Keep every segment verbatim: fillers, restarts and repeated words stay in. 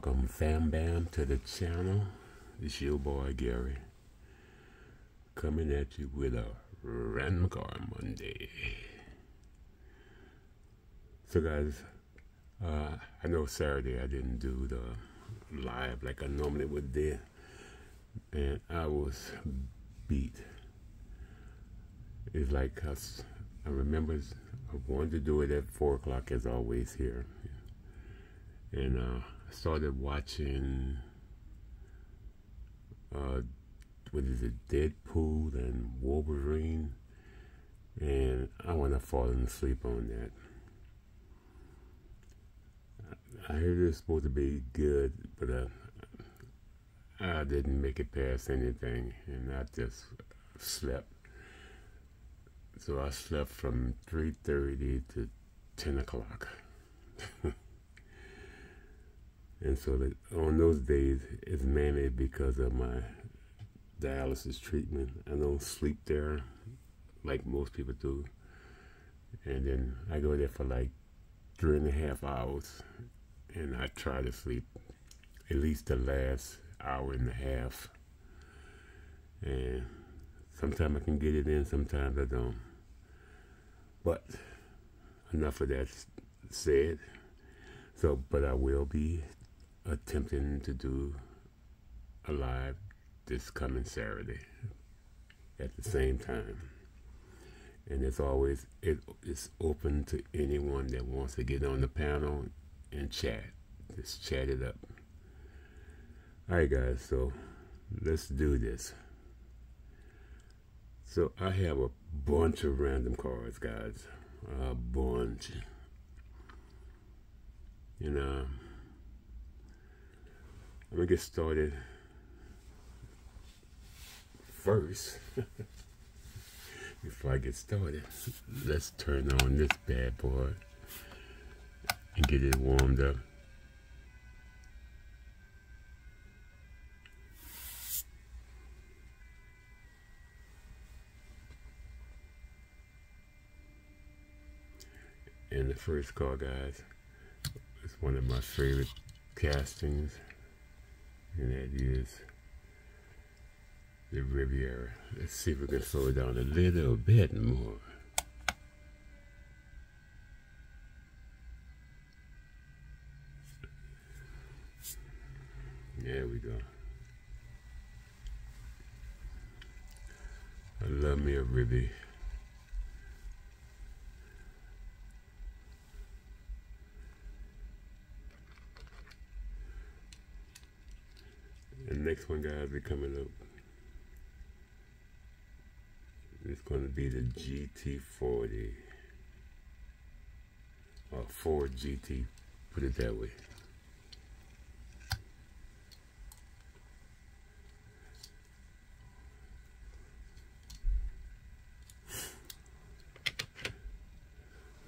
Welcome fam bam to the channel. It's your boy Gary coming at you with a random car Monday. So guys, uh, I know Saturday I didn't do the live like I normally would do, and I was beat. It's like I, I remember I wanted to do it at four o'clock as always here, and uh, I started watching, uh, what is it, Deadpool and Wolverine, and I wound up falling asleep on that. I heard it was supposed to be good, but I, I didn't make it past anything, and I just slept. So I slept from three thirty to ten o'clock. And so on those days, it's mainly because of my dialysis treatment. I don't sleep there like most people do. And then I go there for like three and a half hours, and I try to sleep at least the last hour and a half. And sometimes I can get it in, sometimes I don't. But enough of that said. So, but I will be attempting to do a live this coming Saturday at the same time, and as always, it is open to anyone that wants to get on the panel and chat. Just chat it up. All right guys, so let's do this. So I have a bunch of random cards, guys, a bunch, and uh I'm gonna get started first. Before I get started, let's turn on this bad boy and get it warmed up. And the first card, guys, is one of my favorite castings, and that is the Riviera. Let's see if we can slow it down a little bit more. There we go. I love me a Riviera. And the next one, guys, is coming up. It's going to be the G T forty, or Ford G T, put it that way.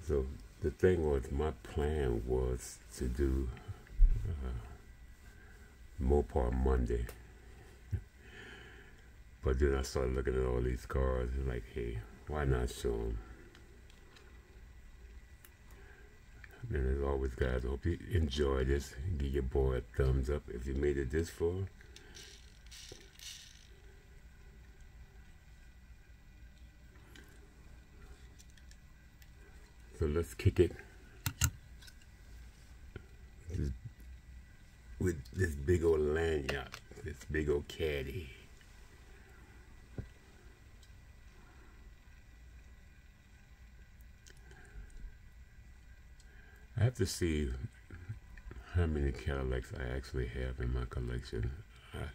So the thing was, my plan was to do uh, Mopar Monday. But then I started looking at all these cars and like, hey, why not show them? And as always, guys, I hope you enjoy this. Give your boy a thumbs up if you made it this far. So let's kick it with this big old lanyard, this big old caddy. I have to see how many Cadillacs I actually have in my collection. I,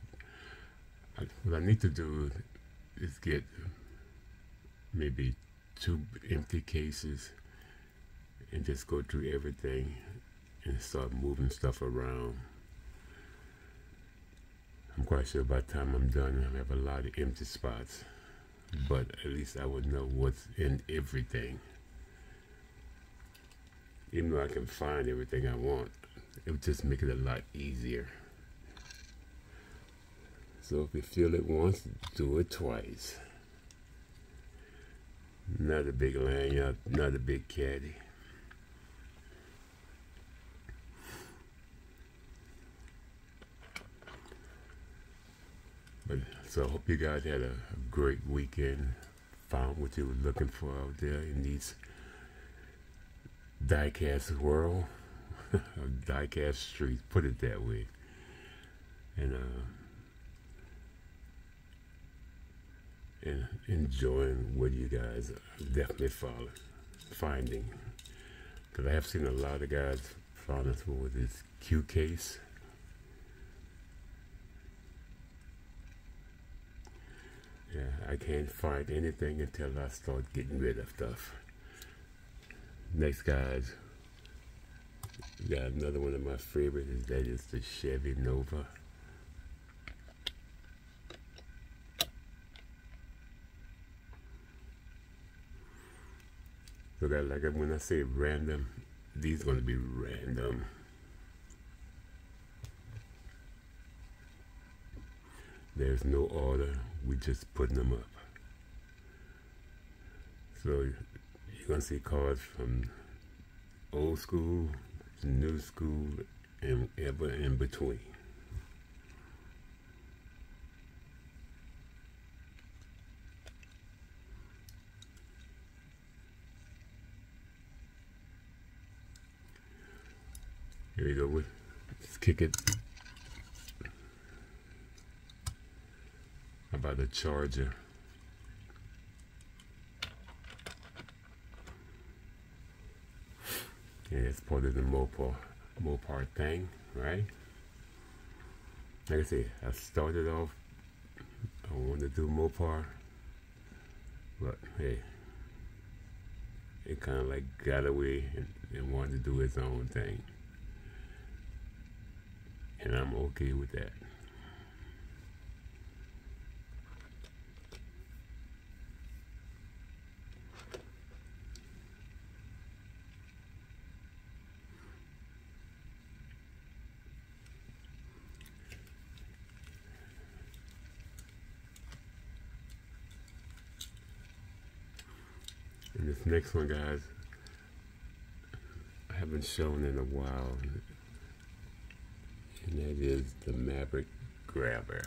I, what I need to do is get maybe two empty cases and just go through everything and start moving stuff around. I'm quite sure by the time I'm done, I'll have a lot of empty spots, but at least I would know what's in everything. Even though I can find everything I want, it would just make it a lot easier. So if you feel it once, do it twice. Not a big lanyard, not a big caddy. So I hope you guys had a great weekend, found what you were looking for out there in these diecast world, diecast streets, put it that way. And uh, and enjoying what you guys are definitely following, finding. Because I have seen a lot of guys following through with this Q case. Yeah, I can't find anything until I start getting rid of stuff. Next, guys, got another one of my favorites, and that is the Chevy Nova. So that, like when I say random, these are going to be random. There's no order, we're just putting them up. So you're going to see cars from old school to new school and ever in between. Here we go, let's kick it. How about the Charger? Yeah, it's part of the Mopar, Mopar thing, right? Like I said, I started off, I wanted to do Mopar, but hey, it kind of like got away and, and wanted to do its own thing. And I'm okay with that. And this next one, guys, I haven't shown in a while. And that is the Maverick Grabber.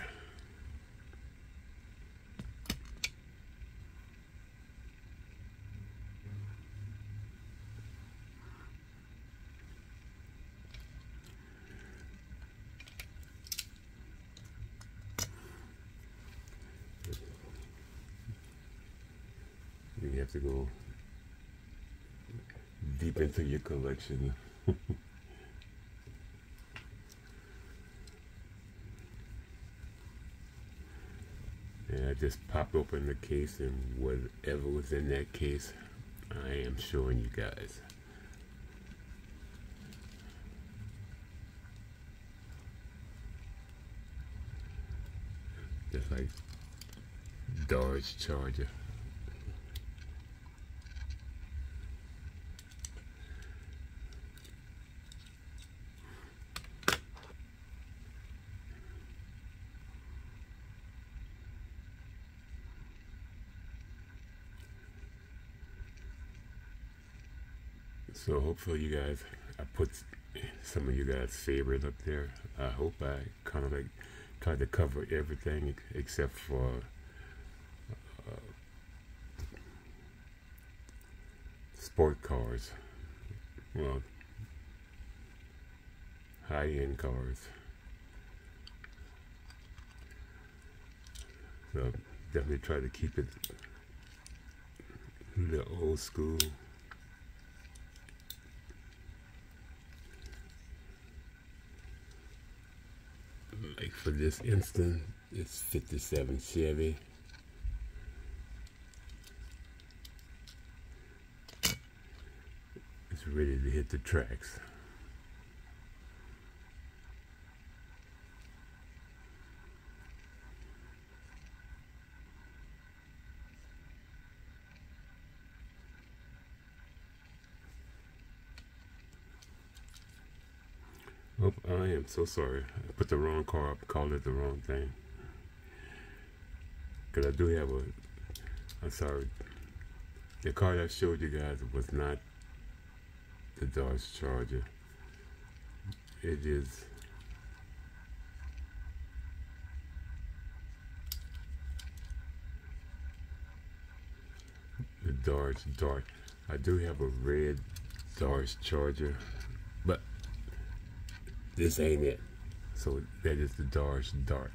You have to go deep into your collection. I just popped open the case, and whatever was in that case, I am showing you guys. Just like Dodge Charger. So hopefully you guys, I put some of you guys' favorites up there. I hope I kind of like tried to cover everything except for uh, sport cars, well, high-end cars. So definitely try to keep it a little old school. Like for this instance, it's fifty-seven Chevy. It's ready to hit the tracks. Oh, I am so sorry. I put the wrong car up, called it the wrong thing. Because I do have a, I'm sorry. The car that I showed you guys was not the Dodge Charger. It is Dodge Dart. I do have a red Dodge Charger, but this ain't it. So that is the Dodge Dart.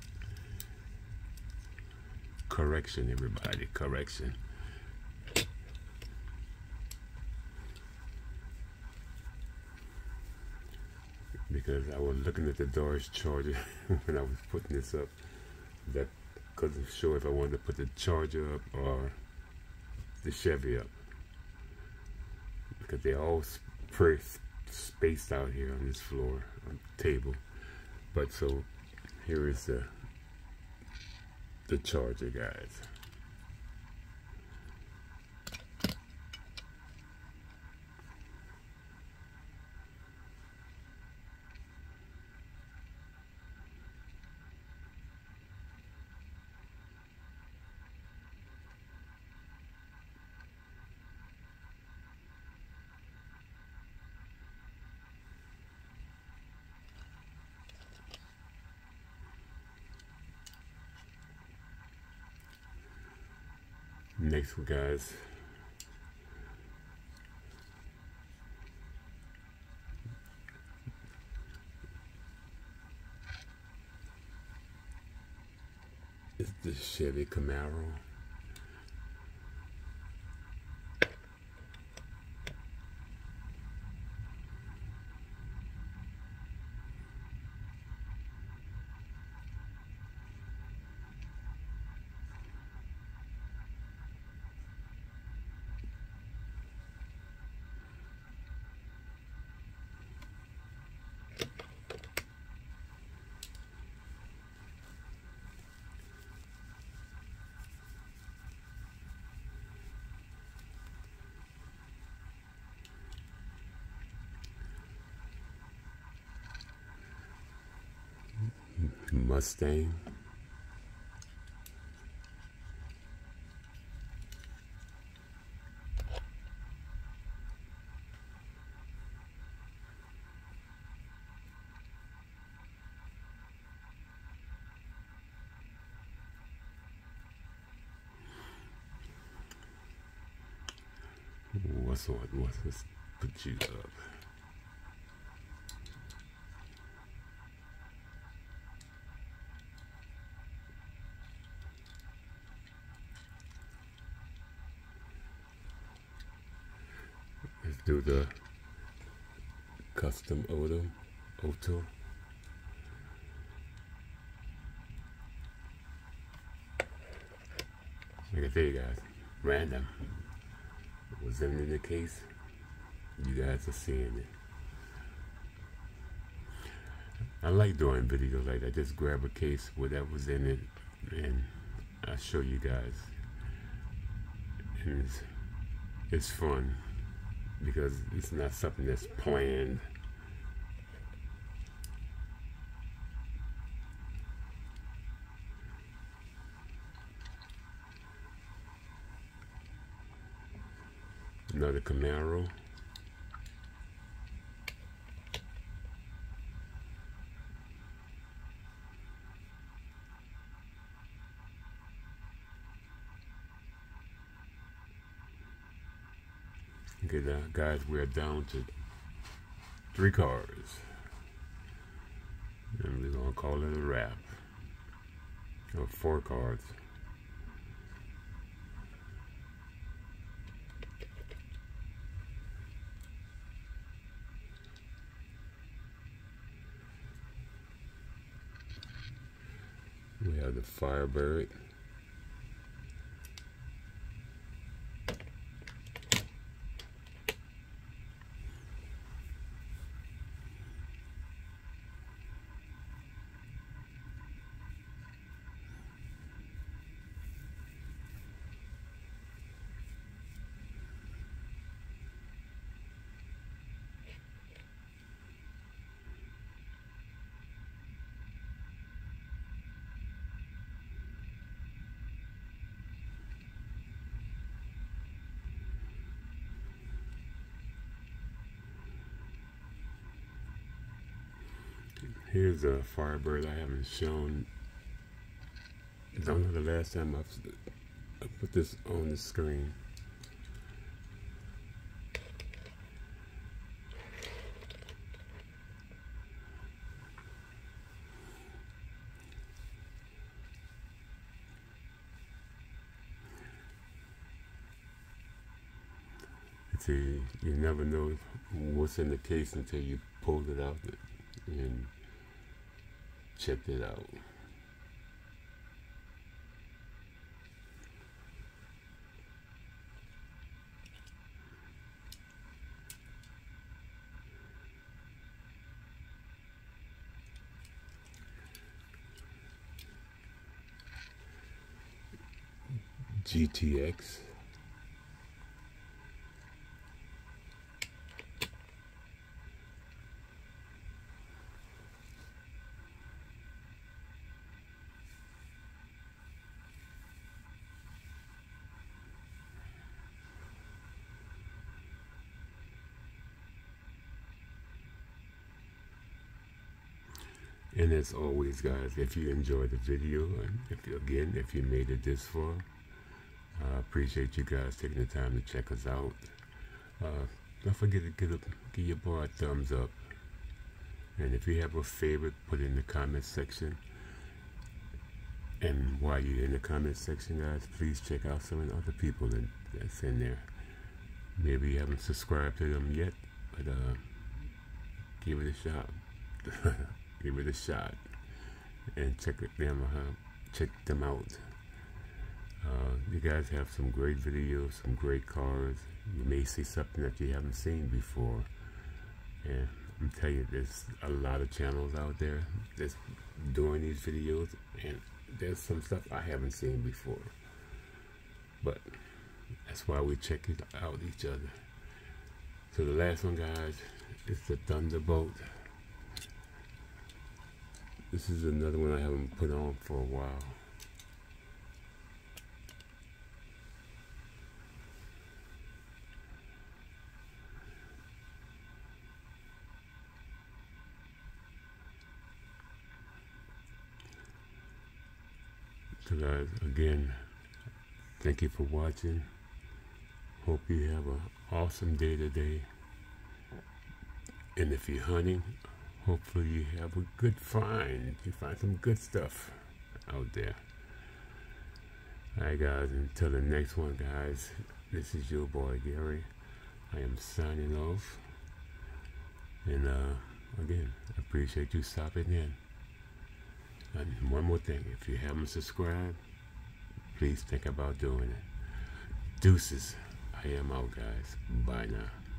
Correction, everybody, correction. Because I was looking at the Dodge Charger when I was putting this up, that wasn't sure if I wanted to put the Charger up or the Chevy up, because they all pretty spaced out here on this floor on the table. But so here is the the Charger, guys. Next one, guys, is the Chevy Camaro. Mustang. What's on? What's this? Put you up. Do the custom Odo, Oto. Like I tell you guys, random. Was that in the case? You guys are seeing it. I like doing videos like that. Just grab a case where that was in it, and I show you guys. And it's, it's fun, because it's not something that's planned. Another Camaro. Okay, now guys, we're down to three cars, and we're gonna call it a wrap. Or four cars. We have the Firebird. Here's a Firebird I haven't shown. I don't know the last time I've, I put this on the screen. to, you never know what's in the case until you pulled it out and checked it out. G T X. And as always, guys, if you enjoyed the video, and if you, again, if you made it this far, I uh, appreciate you guys taking the time to check us out. Uh, don't forget to give, give your boy a thumbs up. And if you have a favorite, put it in the comment section. And while you're in the comment section, guys, please check out some of the other people that, that's in there. Maybe you haven't subscribed to them yet, but uh, give it a shot. Give it a shot. And check them, uh, check them out. Uh, you guys have some great videos, some great cars. You may see something that you haven't seen before. And I'm telling you, there's a lot of channels out there that's doing these videos, and there's some stuff I haven't seen before. But that's why we check it out each other. So the last one, guys, is the Thunderbolt. This is another one I haven't put on for a while. So guys, again, thank you for watching. Hope you have an awesome day today. And if you're hunting, hopefully you have a good find. You find some good stuff out there. Alright guys, until the next one, guys, this is your boy Gary. I am signing off. And uh, again, I appreciate you stopping in. And one more thing, if you haven't subscribed, please think about doing it. Deuces. I am out, guys. Bye now.